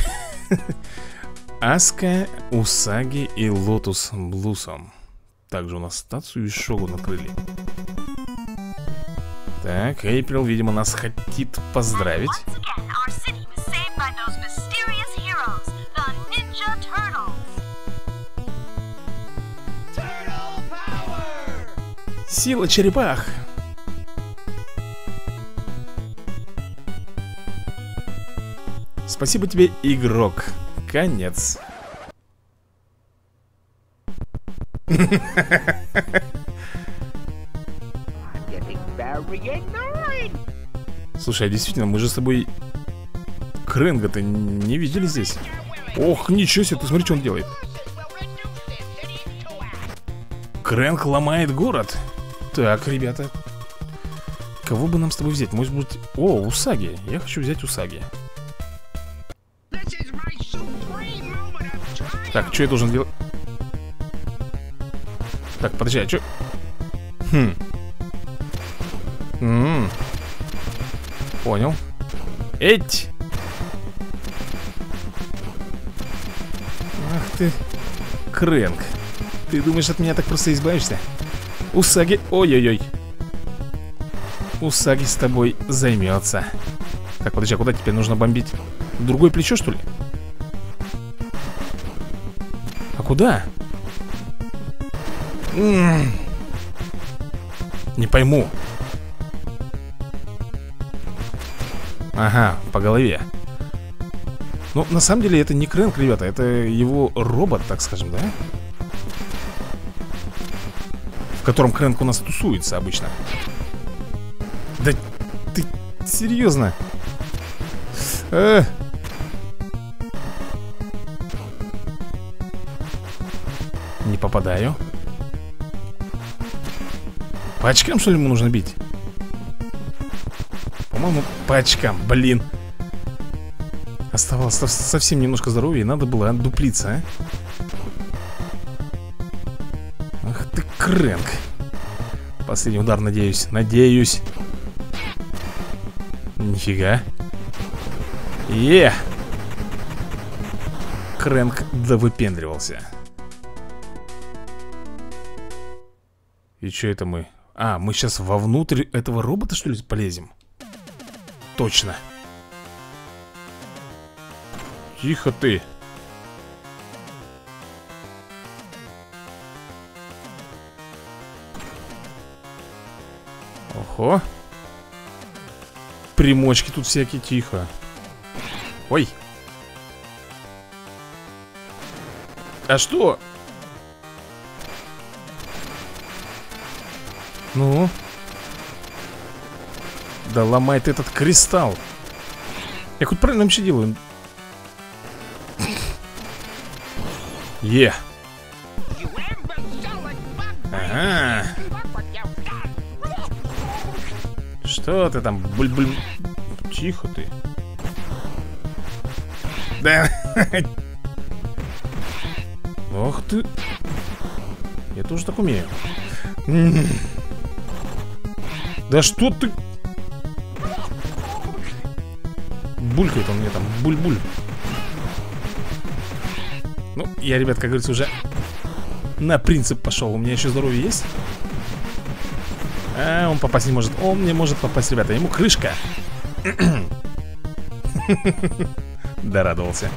Аска, Усаги и Lotus Blossom. Также у нас стацию и шогуна открыли. Так, Эйприл, видимо, нас хотит поздравить. Сила черепах. Спасибо тебе, игрок. Конец. Слушай, а действительно, мы же с тобой Крэнга-то не видели здесь. Ох, ничего себе, ты смотри, что он делает. Крэнг ломает город. Так, ребята, кого бы нам с тобой взять? Может быть... О, Усаги, я хочу взять Усаги. Так, что я должен делать? Так, подожди, а что? Хм. Понял. Эть! Ах ты, Крэнг. Ты думаешь, от меня так просто избавишься? Усаги, ой-ой-ой. Усаги с тобой займется. Так, подожди, а куда теперь нужно бомбить? В другое плечо, что ли? А куда? Не пойму. Ага, по голове. Ну, на самом деле, это не Крэнг, ребята. Это его робот, так скажем, да? В котором Крэнг у нас тусуется обычно. Да ты серьезно? Не попадаю. По очкам, что ли, ему нужно бить? По-моему, по очкам, блин. Оставалось совсем немножко здоровья, и надо было отдуплиться, а? Ах ты, Крэнг. Последний удар, надеюсь, надеюсь. Нифига. Е! Крэнг довыпендривался. И что это мы? А, мы сейчас вовнутрь этого робота, что ли, полезем? Точно. Тихо ты. Ого. Примочки тут всякие, тихо. Ой. А что? Ну? Да ломает этот кристалл. Я хоть правильно вообще делаю? Е. Ага. Что ты там? Буль-буль. Тихо ты. Да. Ох ты. Я тоже так умею. Да что ты? Булькает он мне там, буль-буль. Ну, я, ребят, как говорится, уже на принцип пошел. У меня еще здоровье есть. А, он попасть не может. Он не может попасть, ребята. Ему крышка. Дорадовался.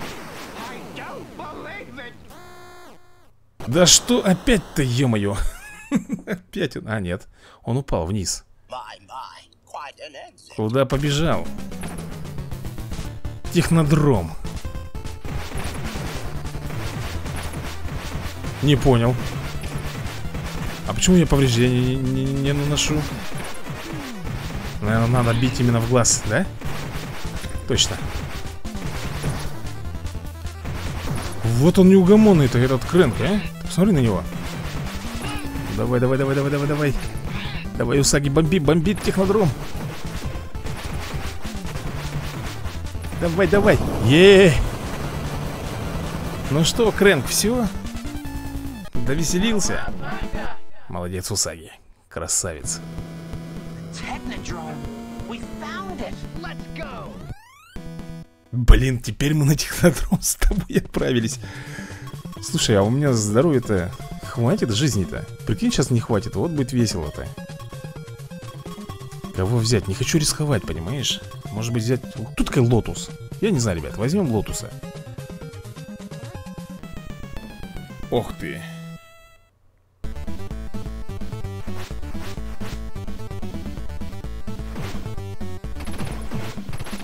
Да что опять-то, ё-моё. Опять он... А, нет. Он упал вниз. Куда побежал? Технодром. Не понял. А почему я повреждения не наношу? Наверное, надо бить именно в глаз, да? Точно. Вот он неугомонный-то, этот Крэнк, а? Посмотри на него. Давай, давай, давай, давай, давай, давай. Давай, Усаги, бомби, бомбит технодром. Давай, давай. Е-е-е. Ну что, Крэнк, все? Довеселился? Молодец, Усаги. Красавец. Блин, теперь мы на технодром с тобой отправились. Слушай, а у меня здоровья-то хватит, жизни-то? Прикинь, сейчас не хватит, вот будет весело-то. Кого взять? Не хочу рисковать, понимаешь? Может быть взять... Тут такой Лотус. Я не знаю, ребят, возьмем Лотуса. Ох ты.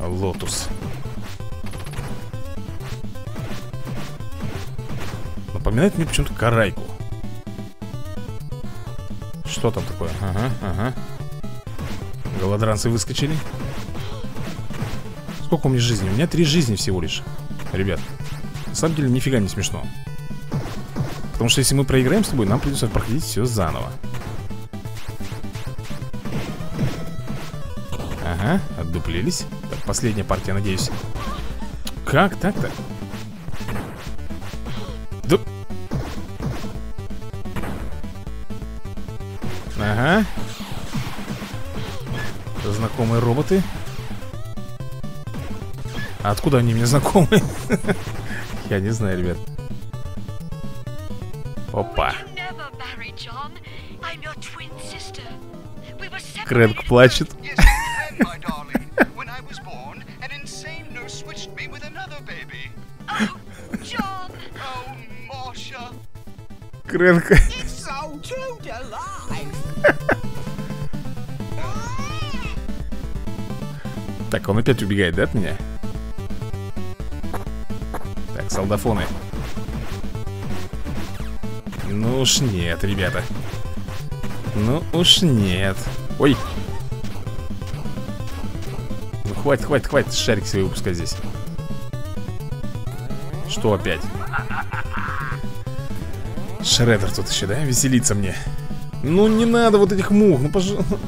Лотус. Напоминает мне почему-то карайку. Что там такое? Ага, ага. Голодранцы выскочили. Сколько у меня жизни? У меня 3 жизни всего лишь. Ребят, на самом деле нифига не смешно. Потому что если мы проиграем с тобой, нам придется проходить все заново. Ага, отдуплились. Так, последняя партия, надеюсь. Как так-то? Да... Ага. Знакомые роботы. А откуда они мне знакомы? Я не знаю, ребят. Опа. Крэнк плачет. Крэнк. Так, он опять убегает, да, от меня? Так, солдафоны. Ну уж нет, ребята. Ну уж нет. Ой. Ну хватит, хватит, хватит шарик себе выпускать здесь. Что опять? Шреддер тут еще, да? Веселиться мне. Ну не надо вот этих мух, ну пожалуйста.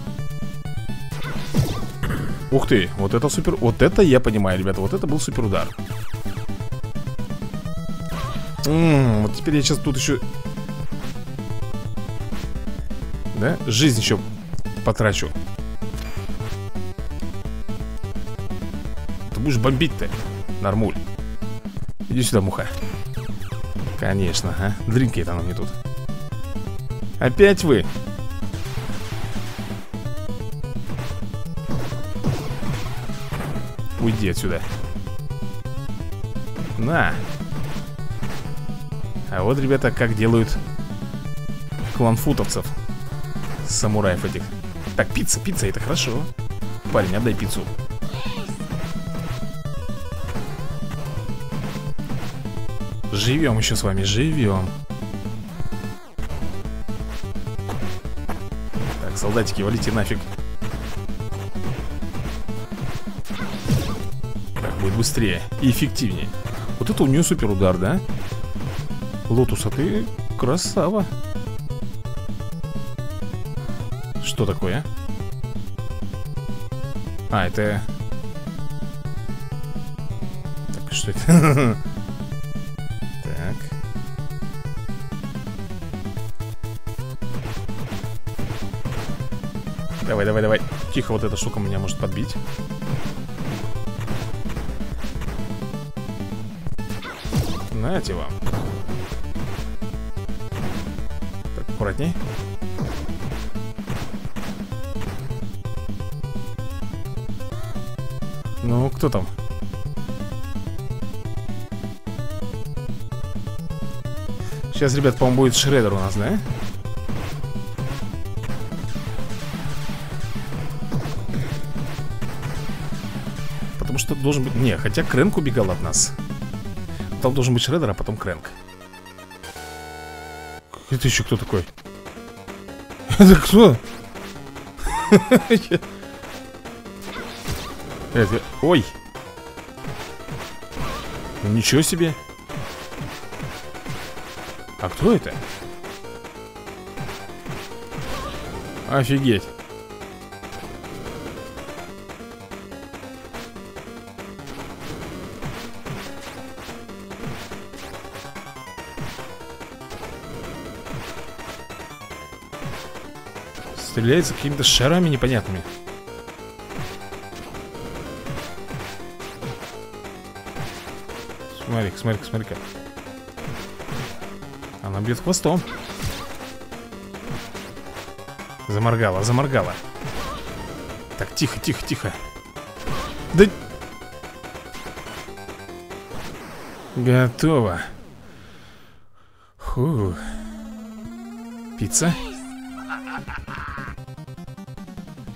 Ух ты, вот это супер... Вот это я понимаю, ребята, вот это был супер удар. Вот теперь я сейчас тут еще... Да? Жизнь еще потрачу. Ты будешь бомбить-то, нормуль. Иди сюда, муха. Конечно, а? Дринкает она мне тут. Опять вы? Уйди отсюда. На. А вот, ребята, как делают кланфутовцев. Самураев этих. Так, пицца, пицца, это хорошо. Парень, отдай пиццу. Живем еще с вами, живем. Так, солдатики, валите нафиг. Так, будет быстрее и эффективнее. Вот это у нее супер удар, да? Лотус, а ты красава. Что такое? А, это... Так, что это? Так. Давай, давай, давай. Тихо, вот эта штука меня может подбить. Знаете вам. Аккуратней. Ну, кто там? Сейчас, ребят, по-моему, будет Шреддер у нас, да? Потому что должен быть... Не, хотя Крэнк убегал от нас. Там должен быть Шреддер, а потом Крэнк. Это еще кто такой? Это кто? Это... Ой! Ничего себе! А кто это? Офигеть! Стреляется какими-то шарами непонятными. Смотри-ка, смотри-ка, смотри-ка. Она бьет хвостом. Заморгала, заморгала. Так, тихо, тихо, тихо. Да... Готово. Фу. Пицца.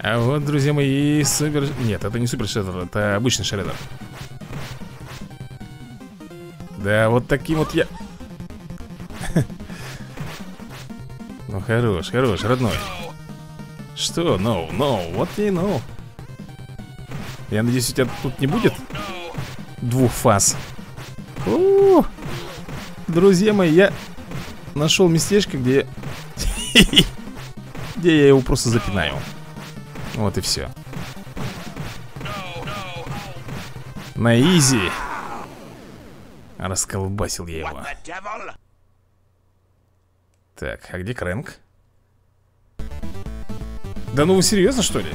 А вот, друзья мои, супер... Нет, это не супер шреддер, это обычный шреддер. Да, вот таким вот я... Ну, хорош, хорош, родной. Что? No, no, вот и no. Я надеюсь, у тебя тут не будет двух фаз. О-о-о! Друзья мои, я нашел местечко, где... Где я его просто запинаю. Вот и все. На изи. Расколбасил я его. Так, а где Крэнк? Да ну вы серьезно, что ли?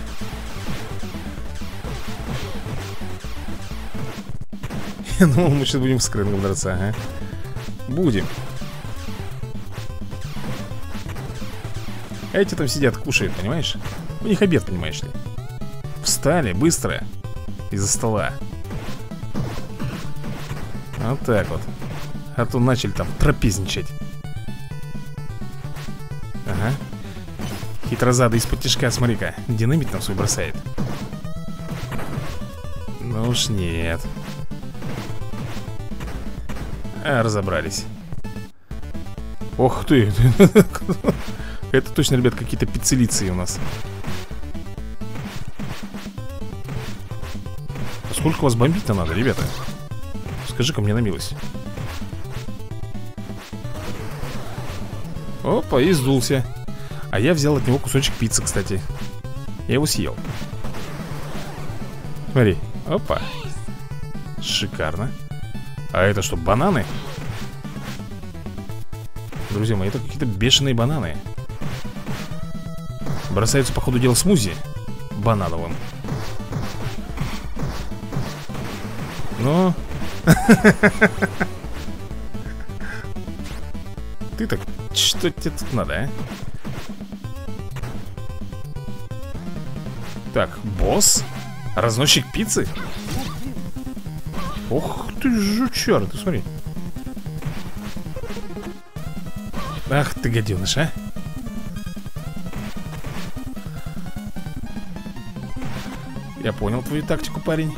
Я думал, мы сейчас будем с Крэнком драться, ага. Будем. А эти там сидят, кушают, понимаешь? У них обед, понимаешь ли. Встали, быстро. Из-за стола. Вот так вот. А то начали там трапезничать. Ага. Хитрозада из-под тишка, смотри-ка. Динамит нам свой бросает. Ну уж нет. А, разобрались. Ох ты. Это точно, ребят, какие-то пиццелиции у нас. Сколько вас бомбить-то надо, ребята? Скажи-ка мне на милость. Опа, и сдулся. А я взял от него кусочек пиццы, кстати. Я его съел. Смотри, опа. Шикарно. А это что, бананы? Друзья мои, это какие-то бешеные бананы. Бросаются, по ходу дела, смузи банановым. Но... Ты так, что тебе тут надо, а? Так, босс? Разносчик пиццы? Ох ты жучар, ты смотри. Ах ты гаденыш, а? Я понял твою тактику, парень.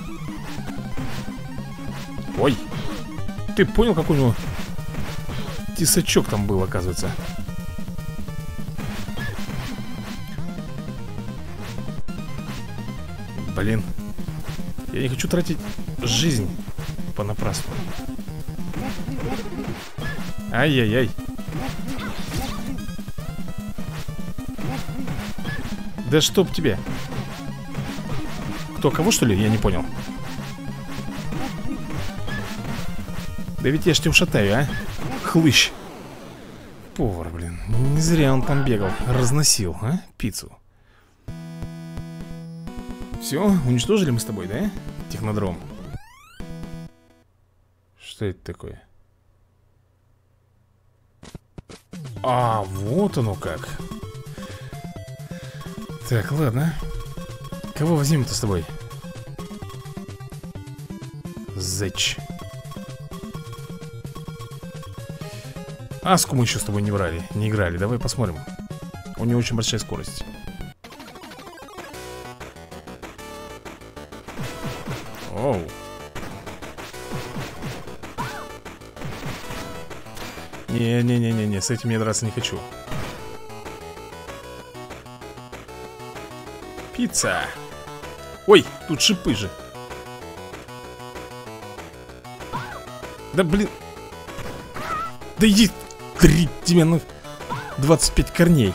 Ой, ты понял, как у него тесачок там был, оказывается. Блин, я не хочу тратить жизнь понапрасну. Ай-яй-яй. Да чтоб тебе. Кто, кого, что ли? Я не понял. Да ведь я ж тебя ушатаю, а? Хлыщ. Повар, блин. Не зря он там бегал. Разносил, а? Пиццу. Все, уничтожили мы с тобой, да? Технодром. Что это такое? А, вот оно как. Так, ладно. Кого возьмем-то с тобой? Зэч. Аску мы еще с тобой не играли. Давай посмотрим. У него очень большая скорость. Оу. Не-не-не-не-не, с этим я драться не хочу. Пицца. Ой, тут шипы же. Да блин. Да иди, три тебя на 25 корней.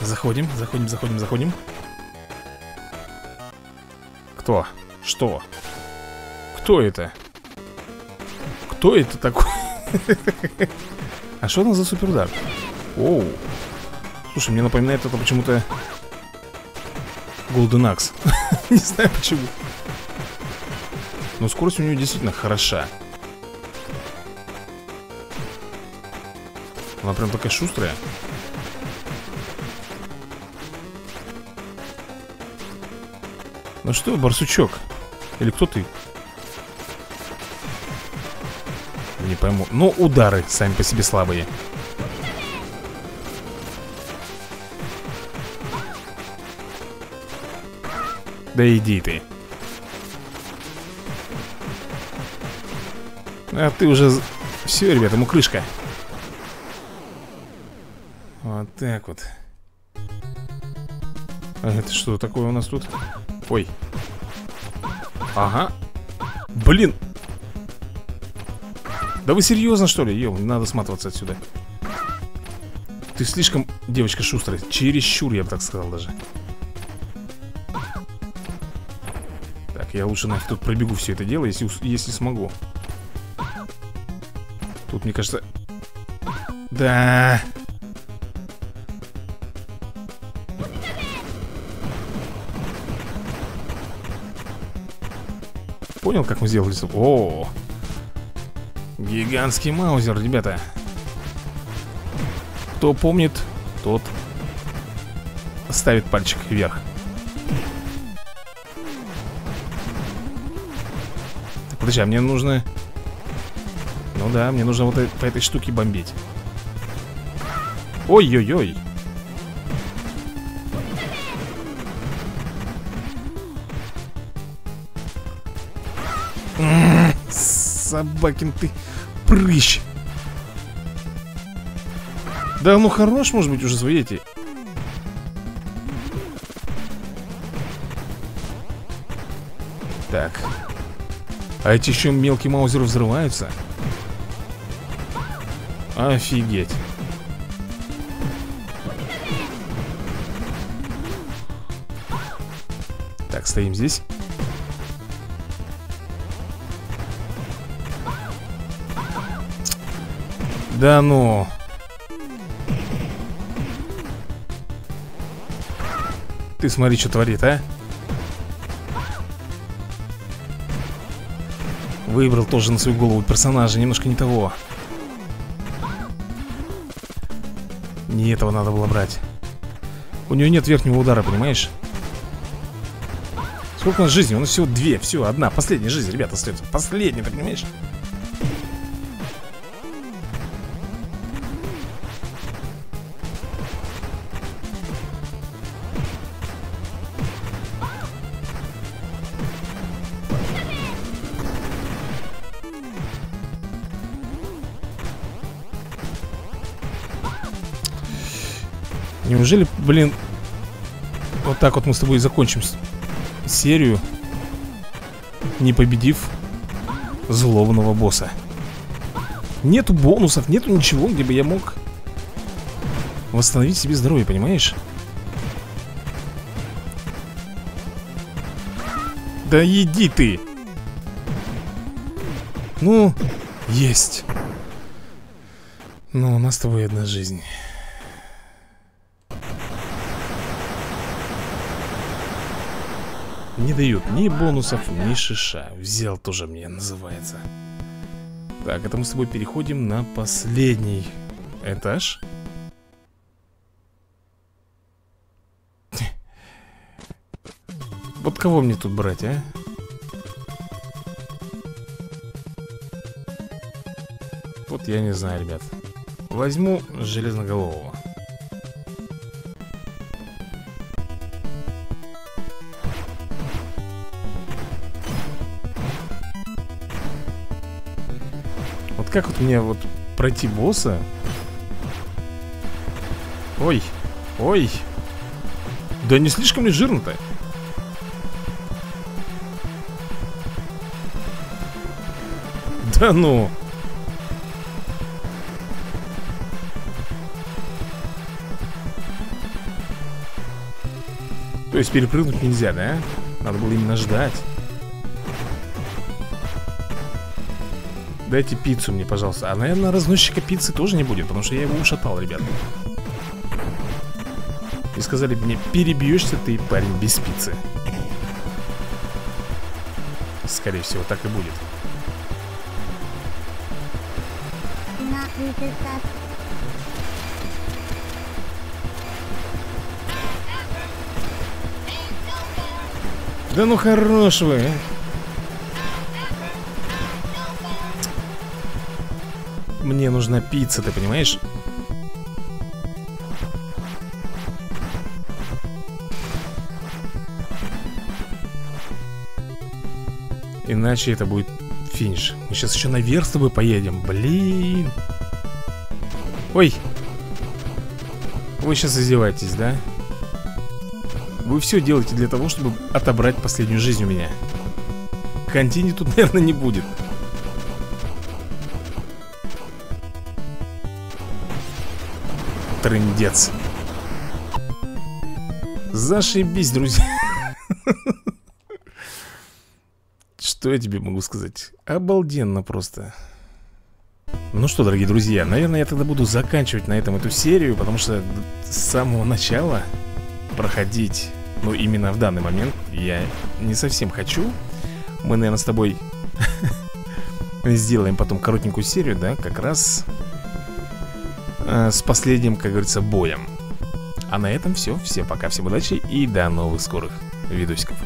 Заходим, заходим, заходим, заходим. Кто? Что? Кто это? Кто это такой? А что там за супердар? Оу. Слушай, мне напоминает это почему-то Golden Axe. Не знаю почему. Но скорость у него действительно хороша. Она прям такая шустрая. Ну что, барсучок? Или кто ты? Не пойму. Но удары сами по себе слабые. Да иди ты. А ты уже... Все, ребята, ему крышка. Вот так вот. А это что такое у нас тут? Ой. Ага. Блин. Да вы серьезно, что ли? Ё, надо сматываться отсюда. Ты слишком, девочка, шустрая. Чересчур, я бы так сказал даже. Так, я лучше нафиг тут пробегу все это дело, если смогу. Тут, мне кажется... Да... Понял, как мы сделали? О, гигантский маузер, ребята. Кто помнит, тот ставит пальчик вверх. Так, подожди, а мне нужно... Ну да, мне нужно вот по этой штуке бомбить. Ой-ой-ой. Собакин ты прыщ. Да ну хорош, может быть, уже свои эти. Так. А эти еще мелкие маузеры взрываются. Офигеть. Так, стоим здесь. Да ну. Ты смотри, что творит, а. Выбрал тоже на свою голову персонажа. Немножко не того. Не этого надо было брать. У нее нет верхнего удара, понимаешь? Сколько у нас жизни? У нас всего две, все, одна. Последняя жизнь, ребята, остается. Последняя, ты понимаешь? Неужели, блин, вот так вот мы с тобой закончим серию, не победив злобного босса? Нету бонусов, нету ничего, где бы я мог восстановить себе здоровье, понимаешь? Да иди ты! Ну, есть. Но у нас с тобой одна жизнь. Не дают ни бонусов, ни шиша. Взял тоже мне, называется. Так, это мы с тобой переходим на последний этаж. Вот кого мне тут брать, а? Вот я не знаю, ребят. Возьму железноголового. Вот как вот мне вот пройти босса? Ой, ой. Да не слишком ли жирно-то? Да ну. То есть перепрыгнуть нельзя, да? Надо было именно ждать. Дайте пиццу мне, пожалуйста. А, наверное, разносчика пиццы тоже не будет, потому что я его ушатал, ребят. И сказали мне, перебьешься ты, парень, без пиццы. Скорее всего, так и будет. Да ну хорош вы. Мне нужна пицца, ты понимаешь? Иначе это будет финиш. Мы сейчас еще наверх с тобой поедем. Блин. Ой. Вы сейчас издеваетесь, да? Вы все делаете для того, чтобы отобрать последнюю жизнь у меня. Контини тут, наверное, не будет. Трындец. Зашибись, друзья. Что я тебе могу сказать? Обалденно просто. Ну что, дорогие друзья, наверное, я тогда буду заканчивать на этом эту серию, потому что с самого начала проходить, ну именно в данный момент, я не совсем хочу. Мы, наверное, с тобой сделаем потом коротенькую серию, да, как раз с последним, как говорится, боем. А на этом все, всем пока, всем удачи и до новых скорых видосиков.